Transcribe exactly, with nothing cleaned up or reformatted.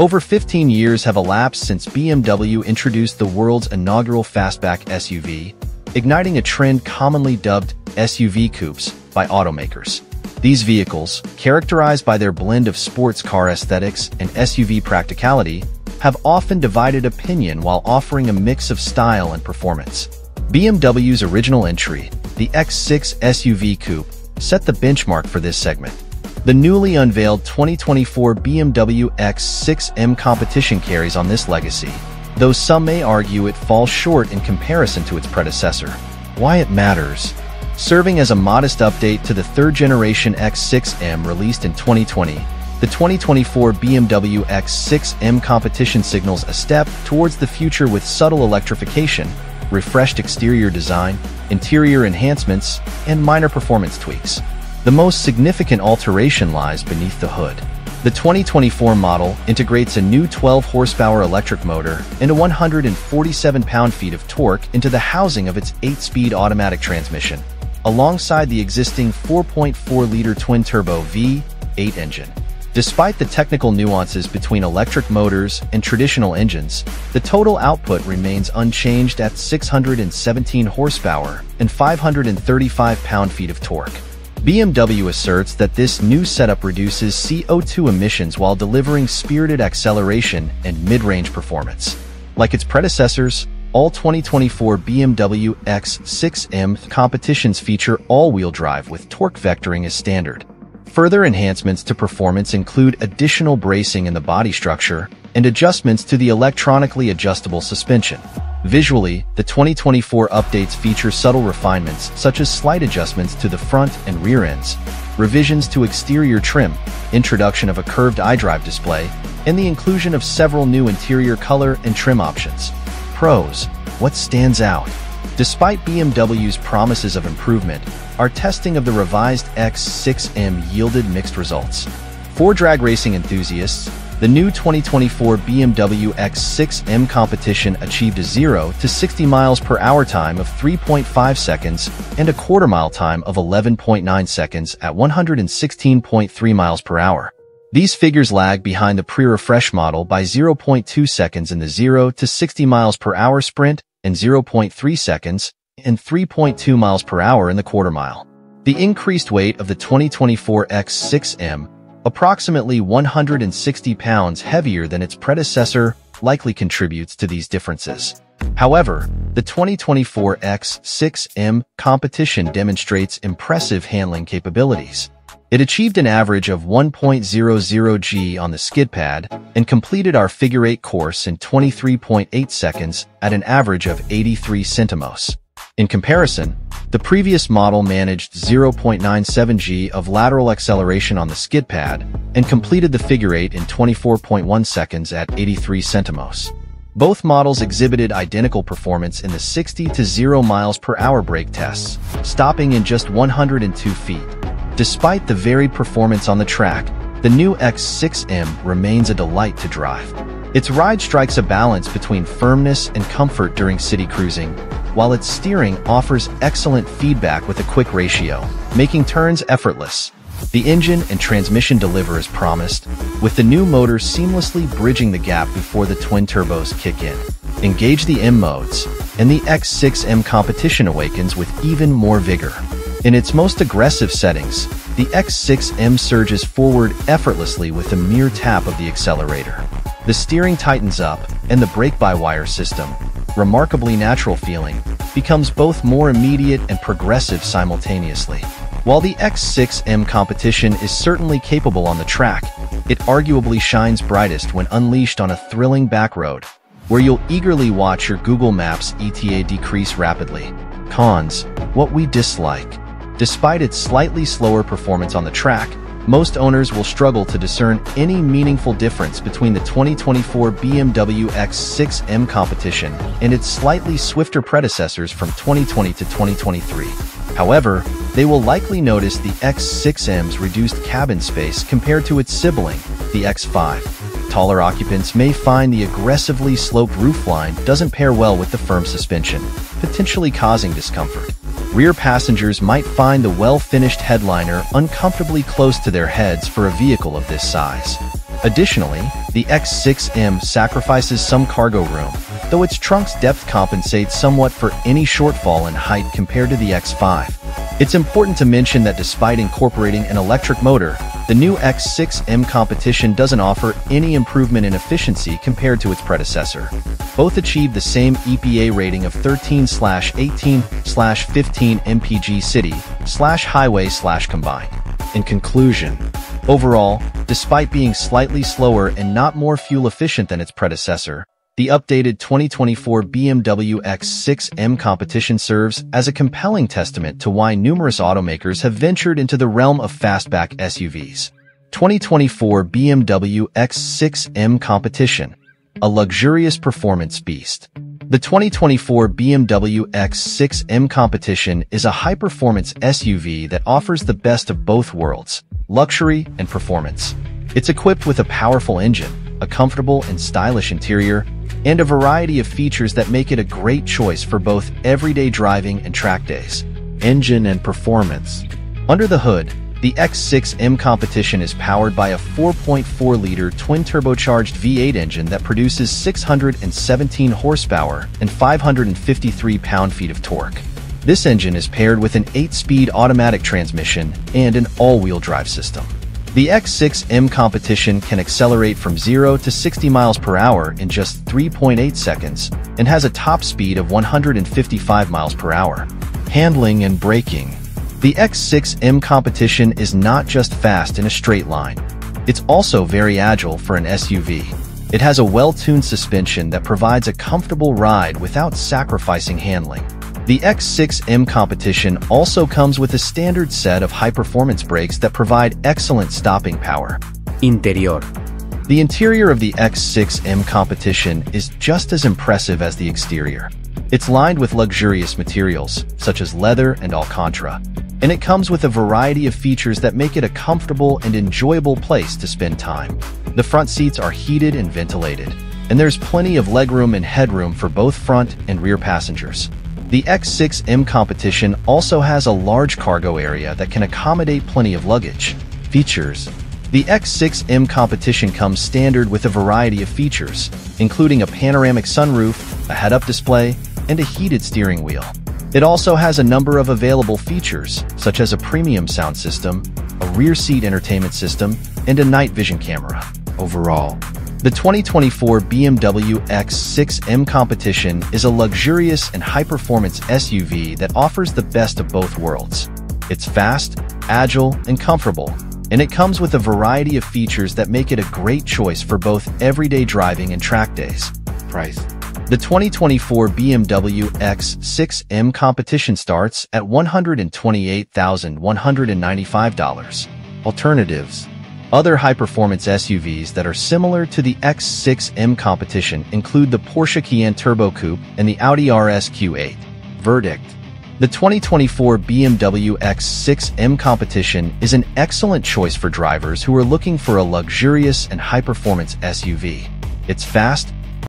Over fifteen years have elapsed since B M W introduced the world's inaugural fastback S U V, igniting a trend commonly dubbed S U V coupes by automakers. These vehicles, characterized by their blend of sports car aesthetics and S U V practicality, have often divided opinion while offering a mix of style and performance. B M W's original entry, the X six S U V Coupe, set the benchmark for this segment. The newly unveiled twenty twenty-four B M W X six M competition carries on this legacy, though some may argue it falls short in comparison to its predecessor. Why it matters. Serving as a modest update to the third-generation X six M released in twenty twenty, the twenty twenty-four B M W X six M competition signals a step towards the future with subtle electrification, refreshed exterior design, interior enhancements, and minor performance tweaks. The most significant alteration lies beneath the hood. The twenty twenty-four model integrates a new twelve horsepower electric motor and a one hundred forty-seven pound-feet of torque into the housing of its eight-speed automatic transmission, alongside the existing four point four liter twin-turbo V eight engine. Despite the technical nuances between electric motors and traditional engines, the total output remains unchanged at six hundred seventeen horsepower and five hundred thirty-five pound-feet of torque. B M W asserts that this new setup reduces C O two emissions while delivering spirited acceleration and mid-range performance. Like its predecessors, all twenty twenty-four B M W X six M competitions feature all-wheel drive with torque vectoring as standard. Further enhancements to performance include additional bracing in the body structure and adjustments to the electronically adjustable suspension. Visually, the twenty twenty-four updates feature subtle refinements such as slight adjustments to the front and rear ends, revisions to exterior trim, introduction of a curved iDrive display, and the inclusion of several new interior color and trim options. Pros. What stands out? Despite B M W's promises of improvement, our testing of the revised X six M yielded mixed results. For drag racing enthusiasts, the new twenty twenty-four B M W X six M competition achieved a zero to sixty miles per hour time of three point five seconds and a quarter mile time of eleven point nine seconds at one hundred sixteen point three miles per hour. These figures lag behind the pre-refresh model by zero point two seconds in the zero to sixty miles per hour sprint and zero point three seconds and three point two miles per hour in the quarter mile. The increased weight of the twenty twenty-four X six M, approximately one hundred sixty pounds heavier than its predecessor, likely contributes to these differences. However, the twenty twenty-four X six M competition demonstrates impressive handling capabilities. It achieved an average of one point zero zero G on the skid pad and completed our figure eight course in twenty-three point eight seconds at an average of eighty-three centimos. In comparison, the previous model managed zero point nine seven G of lateral acceleration on the skid pad and completed the figure eight in twenty-four point one seconds at eighty-three centimos. Both models exhibited identical performance in the sixty to zero miles per hour brake tests, stopping in just one hundred two feet. Despite the varied performance on the track, the new X six M remains a delight to drive. Its ride strikes a balance between firmness and comfort during city cruising, while its steering offers excellent feedback with a quick ratio, making turns effortless. The engine and transmission deliver as promised, with the new motor seamlessly bridging the gap before the twin turbos kick in. Engage the M modes, and the X six M competition awakens with even more vigor. In its most aggressive settings, the X six M surges forward effortlessly with a mere tap of the accelerator. The steering tightens up, and the brake-by-wire system, remarkably natural feeling, becomes both more immediate and progressive simultaneously. While the X six M competition is certainly capable on the track, it arguably shines brightest when unleashed on a thrilling backroad, where you'll eagerly watch your Google Maps E T A decrease rapidly. Cons. What we dislike. Despite its slightly slower performance on the track, most owners will struggle to discern any meaningful difference between the twenty twenty-four B M W X six M competition and its slightly swifter predecessors from twenty twenty to twenty twenty-three. However, they will likely notice the X six M's reduced cabin space compared to its sibling, the X five. Taller occupants may find the aggressively sloped roofline doesn't pair well with the firm suspension, potentially causing discomfort. Rear passengers might find the well-finished headliner uncomfortably close to their heads for a vehicle of this size. Additionally, the X six M sacrifices some cargo room, though its trunk's depth compensates somewhat for any shortfall in height compared to the X five. It's important to mention that despite incorporating an electric motor, the new X six M competition doesn't offer any improvement in efficiency compared to its predecessor. Both achieve the same E P A rating of thirteen eighteen fifteen M P G city-highway-combined. In conclusion, overall, despite being slightly slower and not more fuel-efficient than its predecessor, the updated twenty twenty-four B M W X six M competition serves as a compelling testament to why numerous automakers have ventured into the realm of fastback S U Vs. twenty twenty-four B M W X six M Competition, a luxurious performance beast. The twenty twenty-four B M W X six M Competition is a high-performance S U V that offers the best of both worlds, luxury and performance. It's equipped with a powerful engine, a comfortable and stylish interior, and a variety of features that make it a great choice for both everyday driving and track days. Engine and performance. Under the hood, the X six M Competition is powered by a four point four liter twin-turbocharged V eight engine that produces six hundred seventeen horsepower and five hundred fifty-three pound-feet of torque. This engine is paired with an eight-speed automatic transmission and an all-wheel drive system. The X six M Competition can accelerate from zero to sixty miles per hour in just three point eight seconds and has a top speed of one hundred fifty-five miles per hour. Handling and braking. The X six M Competition is not just fast in a straight line. It's also very agile for an S U V. It has a well-tuned suspension that provides a comfortable ride without sacrificing handling. The X six M Competition also comes with a standard set of high-performance brakes that provide excellent stopping power. Interior. The interior of the X six M Competition is just as impressive as the exterior. It's lined with luxurious materials, such as leather and Alcantara, and it comes with a variety of features that make it a comfortable and enjoyable place to spend time. The front seats are heated and ventilated, and there's plenty of legroom and headroom for both front and rear passengers. The X six M Competition also has a large cargo area that can accommodate plenty of luggage. Features. The X six M Competition comes standard with a variety of features, including a panoramic sunroof, a head-up display, and a heated steering wheel. It also has a number of available features, such as a premium sound system, a rear seat entertainment system, and a night vision camera. Overall, the twenty twenty-four B M W X six M Competition is a luxurious and high-performance S U V that offers the best of both worlds. It's fast, agile, and comfortable, and it comes with a variety of features that make it a great choice for both everyday driving and track days. Price. The twenty twenty-four B M W X six M Competition starts at one hundred twenty-eight thousand one hundred ninety-five dollars. Alternatives. Other high-performance S U Vs that are similar to the X six M Competition include the Porsche Cayenne Turbo Coupe and the Audi R S Q eight. Verdict. The twenty twenty-four B M W X six M Competition is an excellent choice for drivers who are looking for a luxurious and high-performance S U V. It's fast,